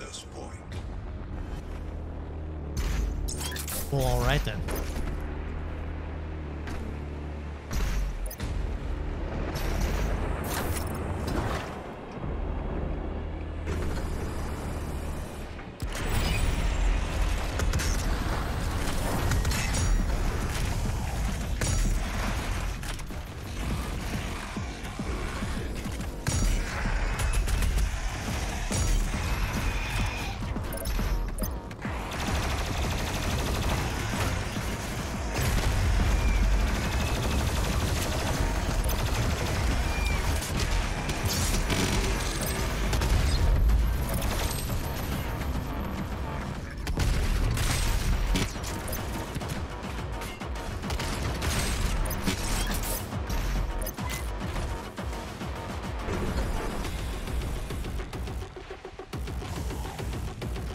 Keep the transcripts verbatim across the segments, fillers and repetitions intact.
access point. Well, all right then.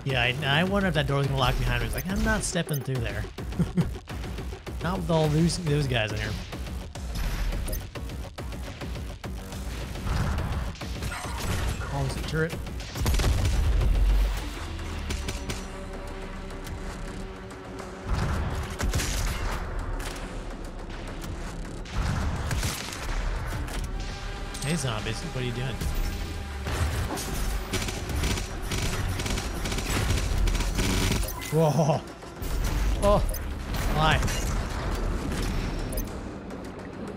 Yeah, I, I wonder if that door's gonna lock behind me. It's like, I'm not stepping through there. Not with all those, those guys in here. Calls the turret. Hey, zombies, what are you doing? Whoa! Oh! My!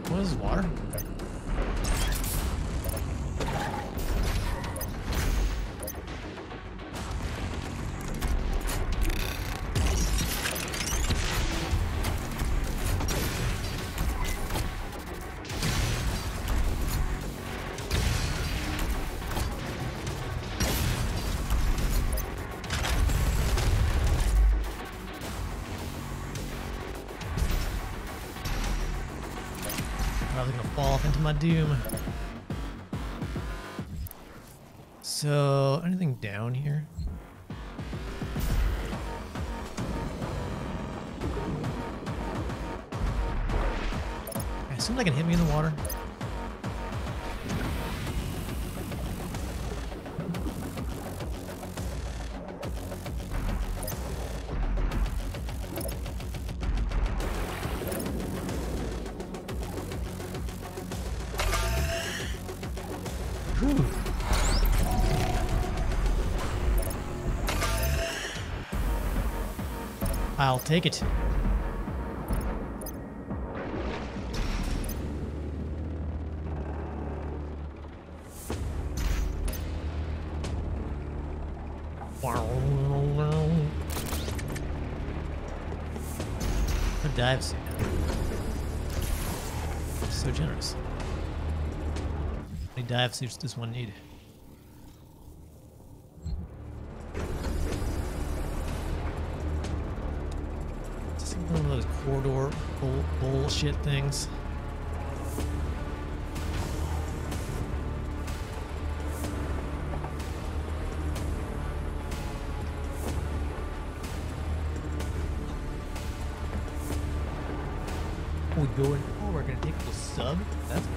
What is this, water? Doom. So, anything down here? I assume they can hit me in the water. I'll take it. What dives? So generous. How many dives does one need? Corridor bull bullshit things. We're going. Oh, we're gonna take the sub. That's cool.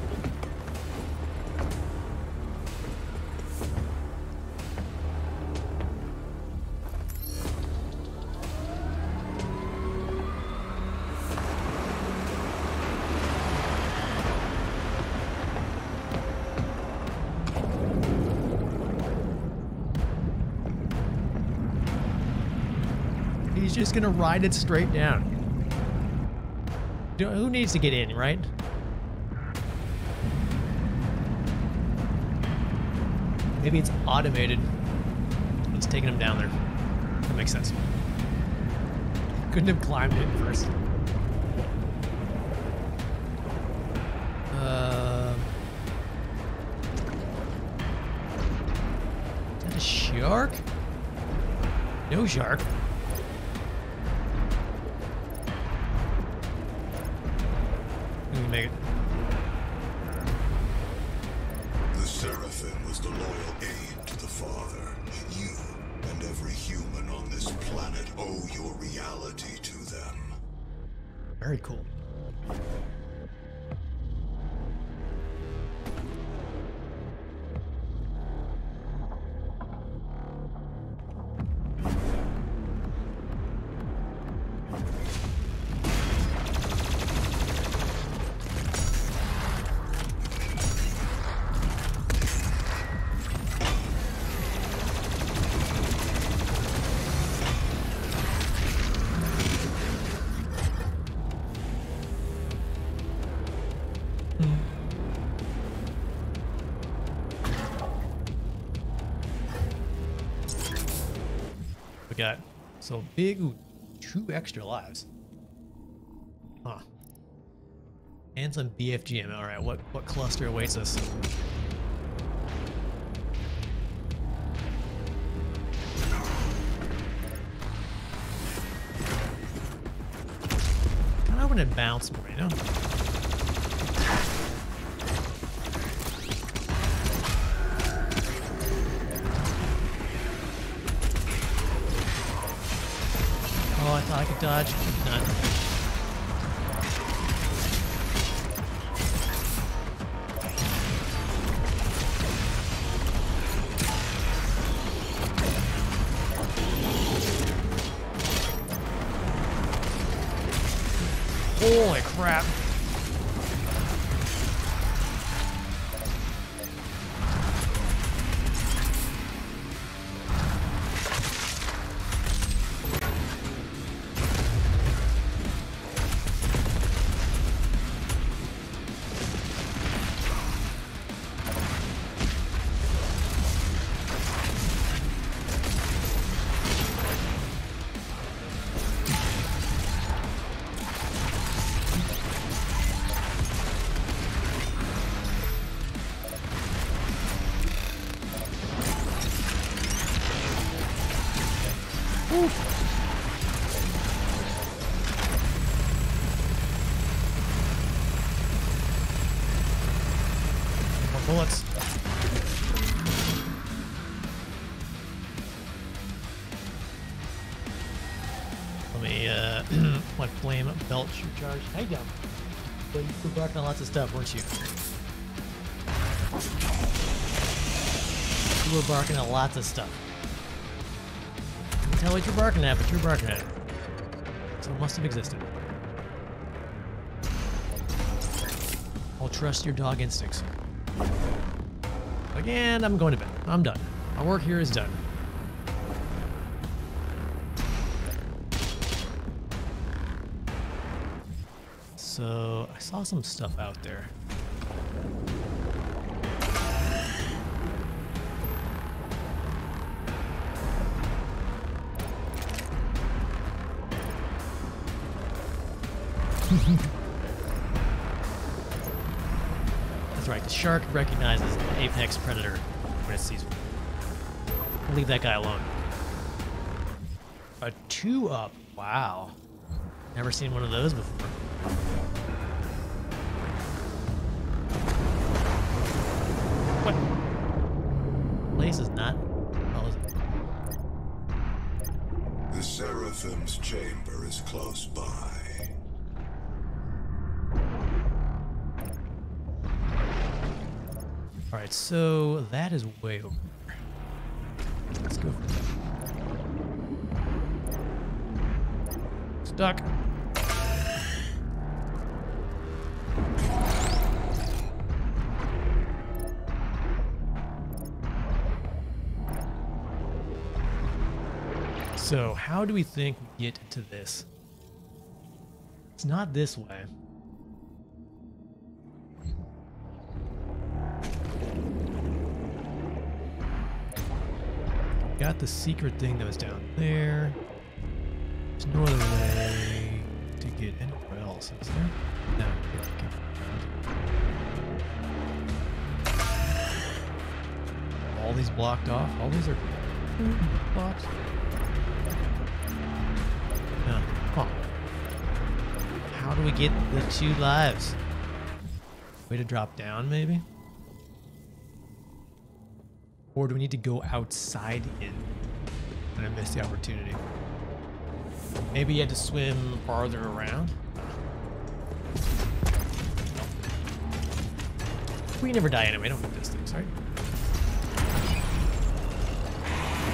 Just gonna ride it straight down. Who needs to get in, right? Maybe it's automated. It's taking him down there. That makes sense. Couldn't have climbed it first. Uh, is that a shark? No shark. Make it. The Seraphim was the loyal aid to the Father. You and every human on this planet owe your reality to them. Very cool. we got? So big, two extra lives. Huh. And some B F G. All right, what what cluster awaits us? Kind of want to bounce more, you know. Oh, I thought I could dodge. None. Holy crap. Bullets. Let me, uh, my flame belt shoot charge. How you doing? So you were barking on lots of stuff, weren't you? You were barking on lots of stuff. I can tell what you're barking at, but you're barking at it. So it must have existed. I'll trust your dog instincts. Again, I'm going to bed. I'm done. My work here is done. So, I saw some stuff out there. That's right, the shark recognizes an apex predator when it sees one. Leave that guy alone. A two up. Wow. Never seen one of those before. What? Place is not. What was it? The Seraphim's chamber is close by. Alright, so that is way over there. Let's go for that. Stuck. So, how do we think we get to this? It's not this way. Got the secret thing that was down there. There's no other way to get anywhere else, is there? No. Okay. All these blocked off. All these are blocks. No. Huh. How do we get the two lives? Way to drop down, maybe? Or do we need to go outside in? And I missed the opportunity. Maybe you had to swim farther around? We never die anyway, don't get those things, right?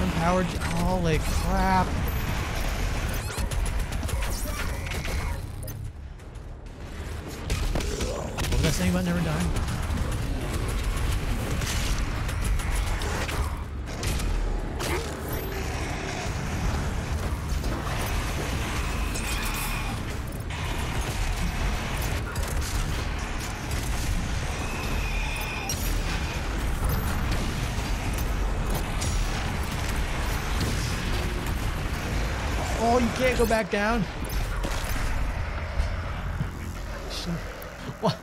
Empowered, holy crap. What was I saying about never dying? Oh, you can't go back down? Why,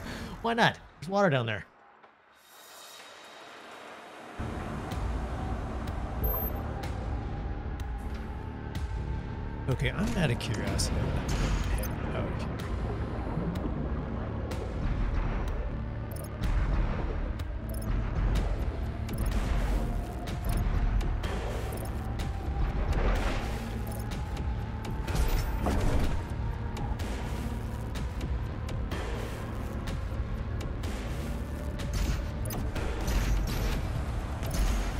why not? There's water down there. Okay, I'm out of curiosity. I'm gonna head out here.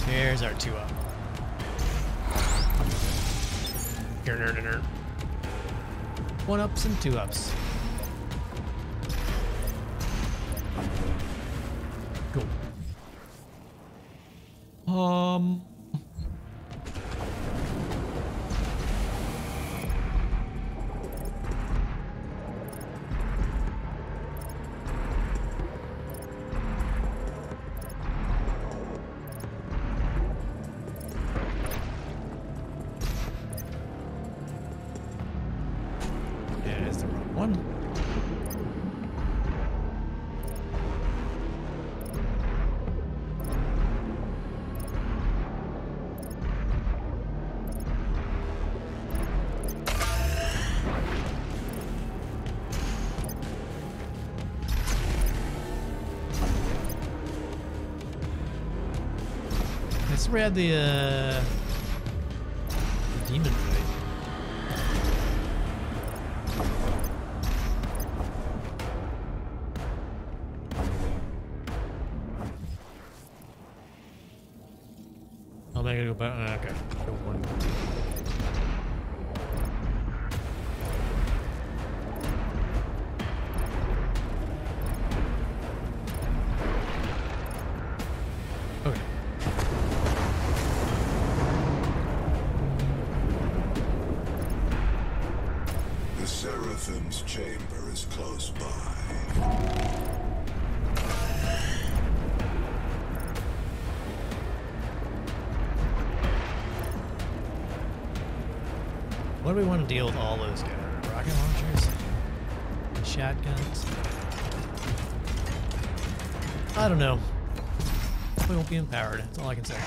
There's our two up. One ups and two ups. Cool. Um. We had the, uh, the demon fight. Oh, they're gonna go back. Okay. Go one. Seraphim's chamber is close by. What do we want to deal with all those guys? Rocket launchers? Shotguns? I don't know. We won't be empowered, that's all I can say.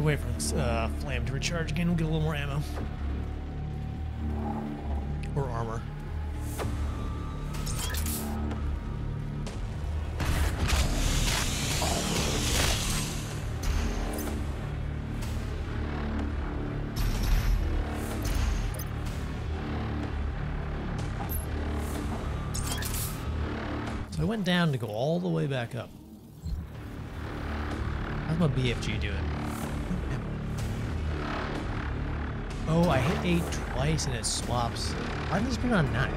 Wait for this uh, flame to recharge again. We'll get a little more ammo or armor. So I went down to go all the way back up. How's my B F G doing? Oh, I hit eight twice and it swaps. Why did this bring on nine?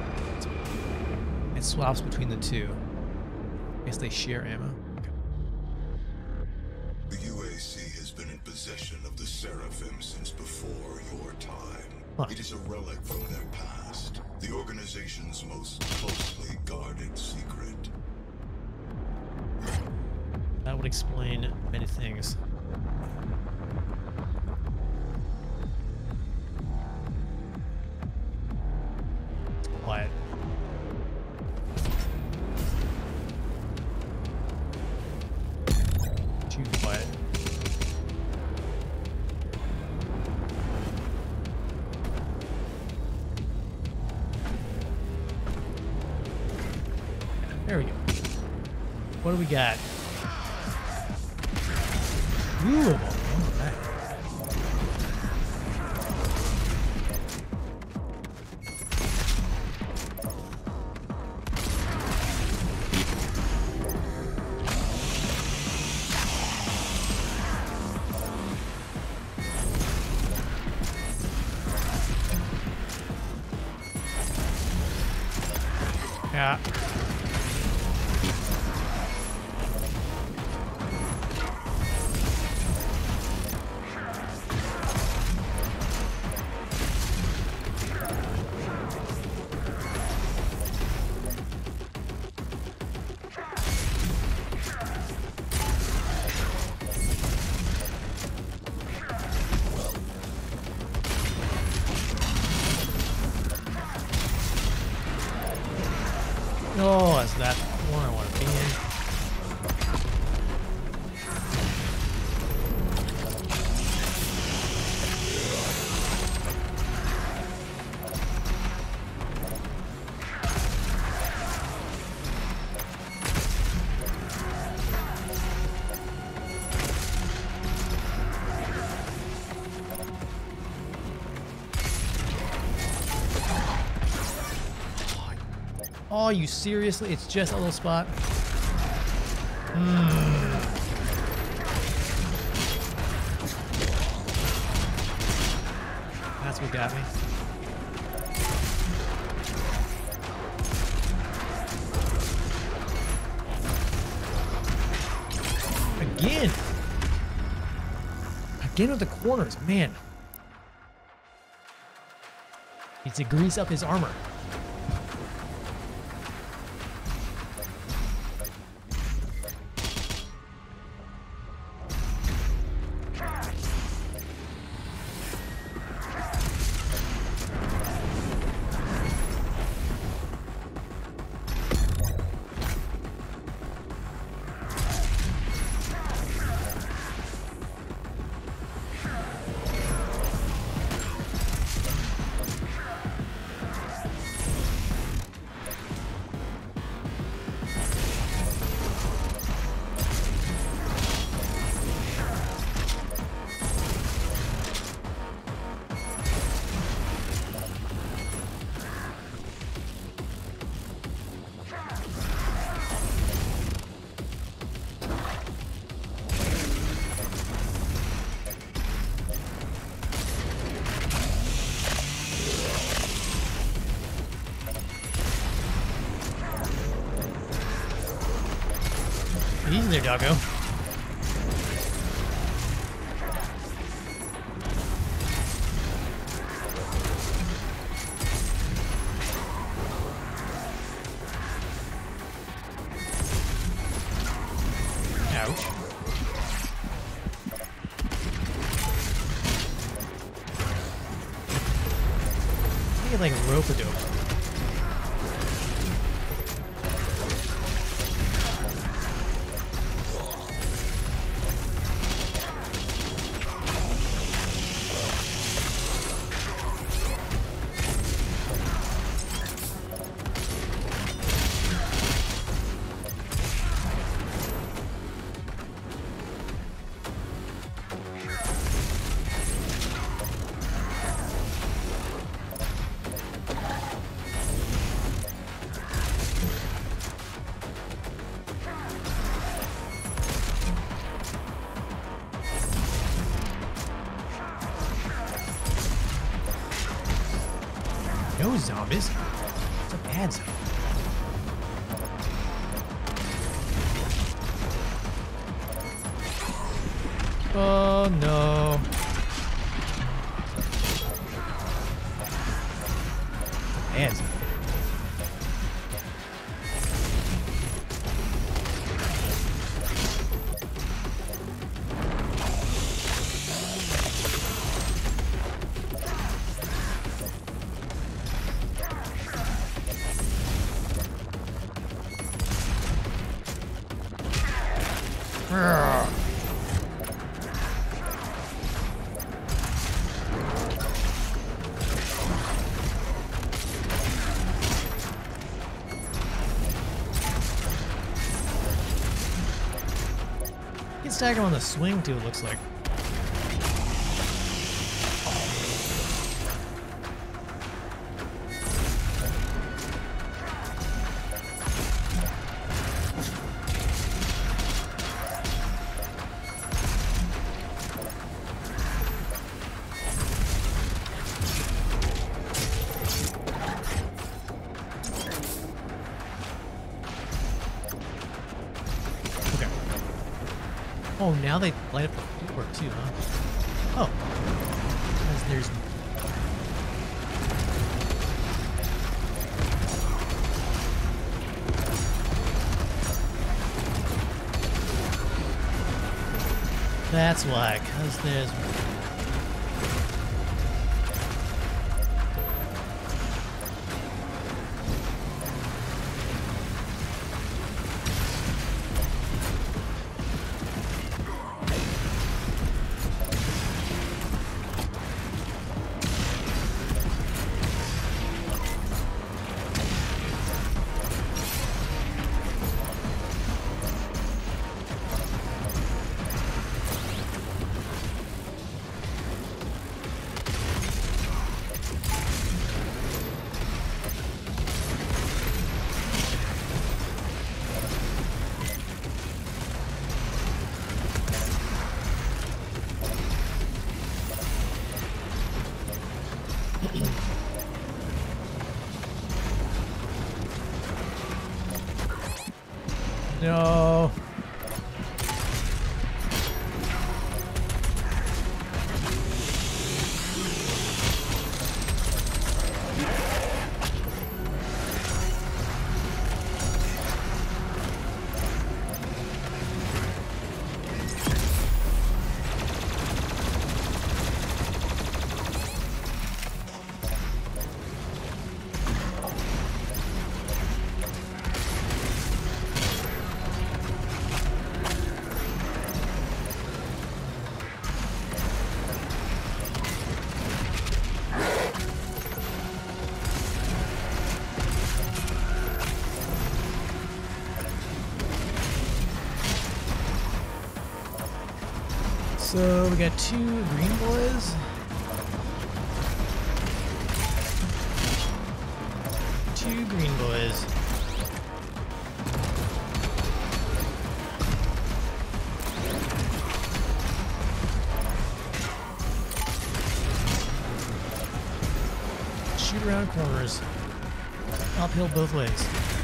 It swaps between the two. I guess they share ammo. Okay. The U A C has been in possession of the Seraphim since before your time. Huh. It is a relic from their past, the organization's most closely guarded secret. That would explain many things. There we go. What do we got? Ooh, all right. Yeah. Oh, that's that one I want to be in. Oh, you seriously? It's just a little spot. Mm. That's what got me. Again. Again with the corners, man. Needs to grease up his armor. Easy there, doggo. Ouch. I think it's like a rope-a-dope. No zombies. It's a bad zombie. Oh no. Bad zombie. stack him on the swing too, it looks like. Oh, now they light up the floor too, huh? Oh, because there's... That's why, because there's... No. So we got two green boys, two green boys. Shoot around corners, uphill both ways.